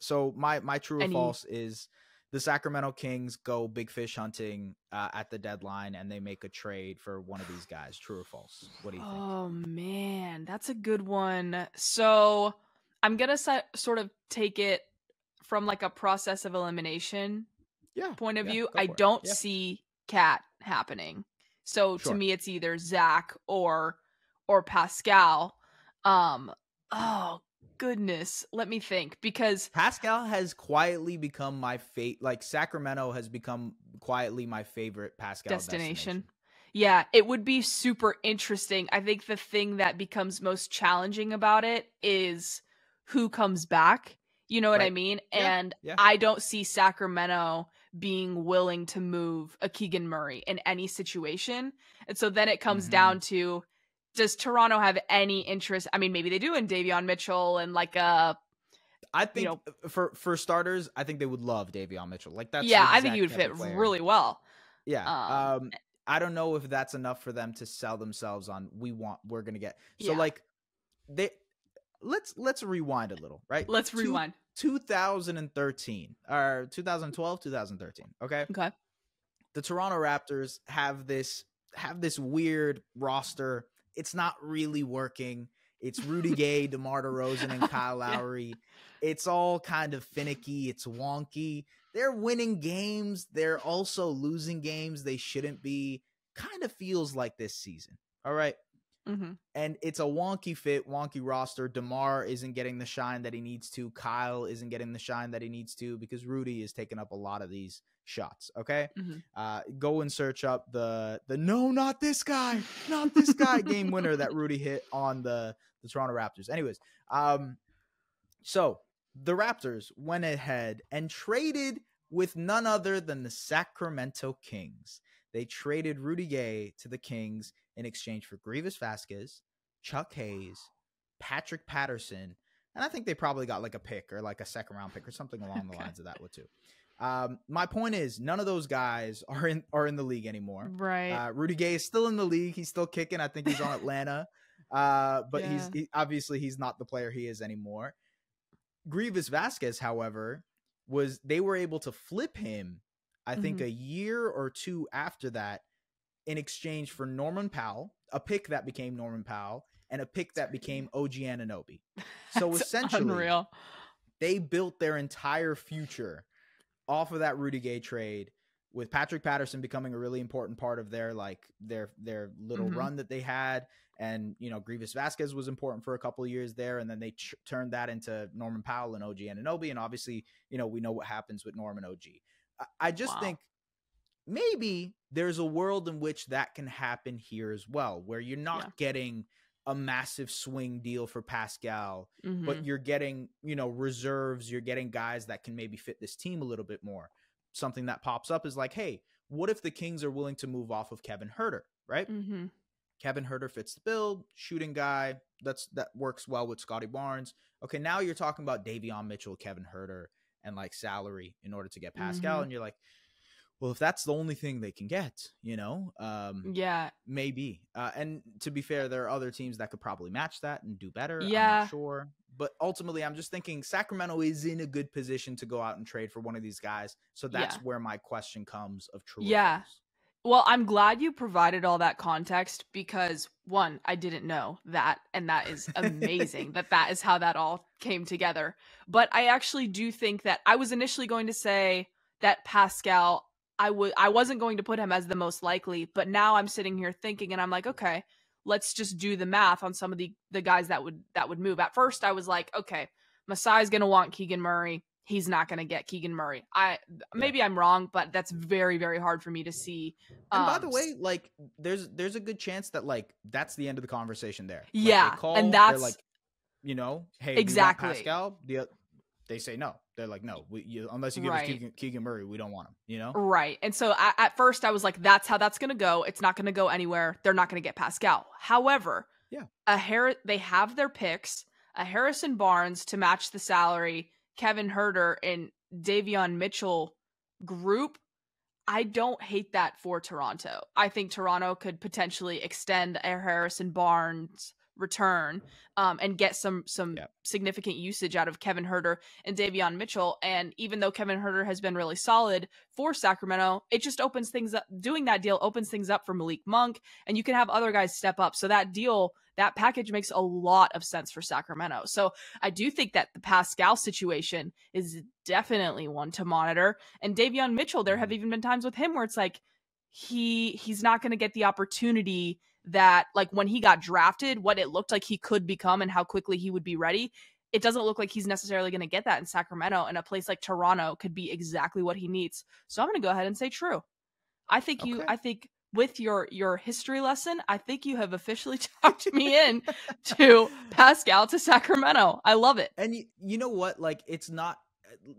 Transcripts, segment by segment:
So my true or false is the Sacramento Kings go big fish hunting at the deadline, and they make a trade for one of these guys. True or false? What do you think? Oh, man, that's a good one. So I'm going to sort of take it from like a process of elimination point of view. I don't see Cat happening. So to me, it's either Zach or Pascal. Oh, goodness. Let me think, because Pascal has quietly become my like Sacramento has become quietly my favorite Pascal destination. Yeah, it would be super interesting. I think the thing that becomes most challenging about it is who comes back. You know what I mean? Yeah. And I don't see Sacramento being willing to move a Keegan Murray in any situation. And so then it comes down to, does Toronto have any interest? I mean, maybe they do in Davion Mitchell and like a, I think for starters, I think they would love Davion Mitchell. Like that's I think he would fit really well. Yeah. I don't know if that's enough for them to sell themselves on. We're going to get, so like let's rewind a little, right? Let's rewind 2013 or 2012, 2013. Okay. Okay. The Toronto Raptors have this weird roster. It's not really working. It's Rudy Gay, DeMar DeRozan, and Kyle Lowry. It's all kind of finicky. It's wonky. They're winning games. They're also losing games they shouldn't be. Kind of feels like this season. All right. Mm-hmm. And it's a wonky fit, wonky roster. DeMar isn't getting the shine that he needs to. Kyle isn't getting the shine that he needs to because Rudy is taking up a lot of these shots. Okay. Go and search up the no, not this guy, not this guy game winner that Rudy hit on the Toronto Raptors. Anyways, so the Raptors went ahead and traded with none other than the Sacramento Kings. They traded Rudy Gay to the Kings in exchange for Greivis Vasquez, Chuck Hayes, Patrick Patterson, and I think they probably got like a pick or like a second-round pick or something along the lines of that one too. My point is, none of those guys are in the league anymore. Right. Rudy Gay is still in the league. He's still kicking. I think he's on Atlanta, but he's obviously not the player he is anymore. Greivis Vasquez, however, they were able to flip him, I think, a year or two after that, in exchange for Norman Powell, a pick that became Norman Powell, and a pick that became OG Anunoby. So essentially, unreal. They built their entire future off of that Rudy Gay trade, with Patrick Patterson becoming a really important part of their little run that they had. And, you know, Greivis Vasquez was important for a couple of years there. And then they turned that into Norman Powell and OG Anunoby. And obviously, you know, we know what happens with Norman OG. I just think maybe there's a world in which that can happen here as well, where you're not getting a massive swing deal for Pascal, but you're getting, you know, reserves, you're getting guys that can maybe fit this team a little bit more. Something that pops up is like, hey, what if the Kings are willing to move off of Kevin Huerter, right? Kevin Huerter fits the build, shooting guy. That works well with Scotty Barnes. Okay, now you're talking about Davion Mitchell, Kevin Huerter, and like salary in order to get Pascal. And you're like, well, if that's the only thing they can get, you know, maybe. And to be fair, there are other teams that could probably match that and do better. Yeah, I'm not sure. But ultimately, I'm just thinking Sacramento is in a good position to go out and trade for one of these guys. So that's where my question comes of true. Yeah. Well, I'm glad you provided all that context because, one, I didn't know that. And that is amazing that is how that all came together. But I actually do think that I was initially going to say that Pascal, I wasn't going to put him as the most likely, but now I'm sitting here thinking and I'm like, okay, let's just do the math on some of the guys that would move. At first I was like, okay, Masai's going to want Keegan Murray. He's not going to get Keegan Murray. Maybe I'm wrong, but that's very, very hard for me to see. And by the way, like there's a good chance that like, that's the end of the conversation there. Yeah. Like, and that's like, you know, hey, exactly. We want Pascal, they say no. They're like, no, unless you give us Keegan Murray, we don't want him, you know? Right. And so at first I was like, that's how that's going to go. It's not going to go anywhere. They're not going to get Pascal. However, they have their picks, a Harrison Barnes to match the salary, Kevin Huerter and Davion Mitchell group. I don't hate that for Toronto. I think Toronto could potentially extend a Harrison Barnes return and get some significant usage out of Kevin Huerter and Davion Mitchell. And even though Kevin Huerter has been really solid for Sacramento, it just opens things up. Doing that deal opens things up for Malik Monk, and you can have other guys step up. So that deal, that package makes a lot of sense for Sacramento. So I do think that the Pascal situation is definitely one to monitor. And Davion Mitchell, there have even been times with him where it's like, he's not going to get the opportunity that, like, when he got drafted, what it looked like he could become and how quickly he would be ready. It doesn't look like he's necessarily going to get that in Sacramento, and a place like Toronto could be exactly what he needs. So I'm going to go ahead and say true. I think you, I think with your history lesson, I think you have officially talked me in to Pascal to Sacramento. I love it. And you know what? Like, it's not,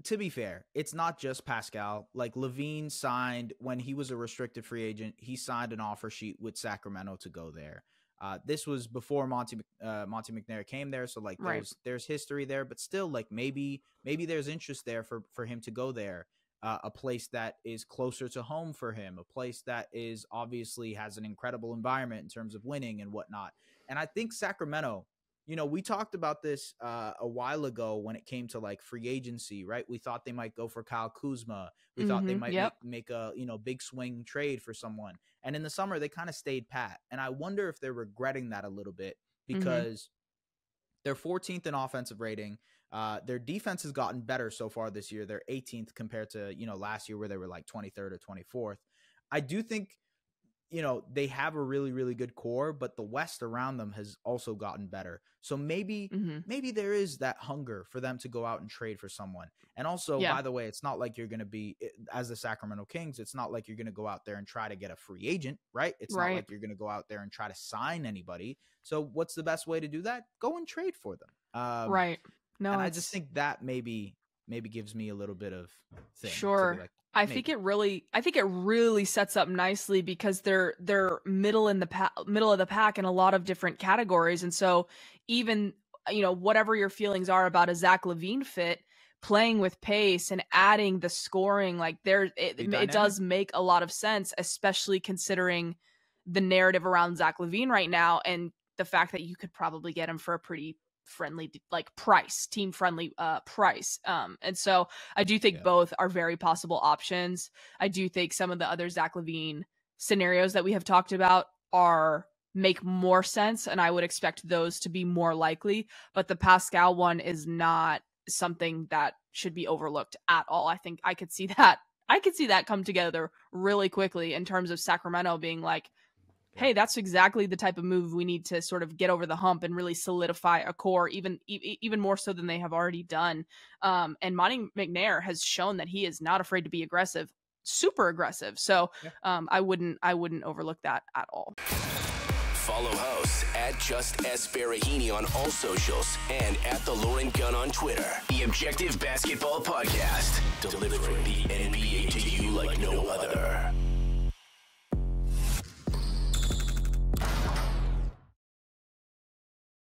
to be fair, it's not just Pascal. Like, LaVine signed, when he was a restricted free agent, he signed an offer sheet with Sacramento to go there. This was before Monty McNair came there. So, like, there's history there, but still, like, maybe there's interest there for him to go there. A place that is closer to home for him, a place that is obviously has an incredible environment in terms of winning and whatnot. And I think Sacramento, you know, we talked about this a while ago when it came to, like, free agency, right? We thought they might go for Kyle Kuzma. We thought they might make a, you know, big swing trade for someone. And in the summer, they kind of stayed pat. And I wonder if they're regretting that a little bit, because they're 14th in offensive rating. Their defense has gotten better so far this year. They're 18th compared to, you know, last year where they were like 23rd or 24th. I do think, you know, they have a really, really good core, but the West around them has also gotten better. So maybe there is that hunger for them to go out and trade for someone. And also, by the way, it's not like you're going to be, as the Sacramento Kings, it's not like you're going to go out there and try to get a free agent, right? It's not like you're going to go out there and try to sign anybody. So what's the best way to do that? Go and trade for them. No, and I just think that maybe gives me a little bit of thing. Sure. Like, I think it really sets up nicely, because they're middle of the pack in a lot of different categories. And so even, you know, whatever your feelings are about a Zach LaVine fit, playing with pace and adding the scoring, like, it does make a lot of sense, especially considering the narrative around Zach LaVine right now, and the fact that you could probably get him for a pretty friendly, like, price, team friendly price, and so I do think both are very possible options. I do think some of the other Zach LaVine scenarios that we have talked about make more sense, and I would expect those to be more likely, but the Pascal one is not something that should be overlooked at all. I think I could see that come together really quickly in terms of Sacramento being like, hey, that's exactly the type of move we need to sort of get over the hump and really solidify a core even more so than they have already done. And Monty McNair has shown that he is not afraid to be aggressive, super aggressive. So I wouldn't overlook that at all. Follow hosts at Just S. Baraheni on all socials and at the Lauren Gunn on Twitter. The Objective Basketball Podcast, delivering the NBA to you like no other.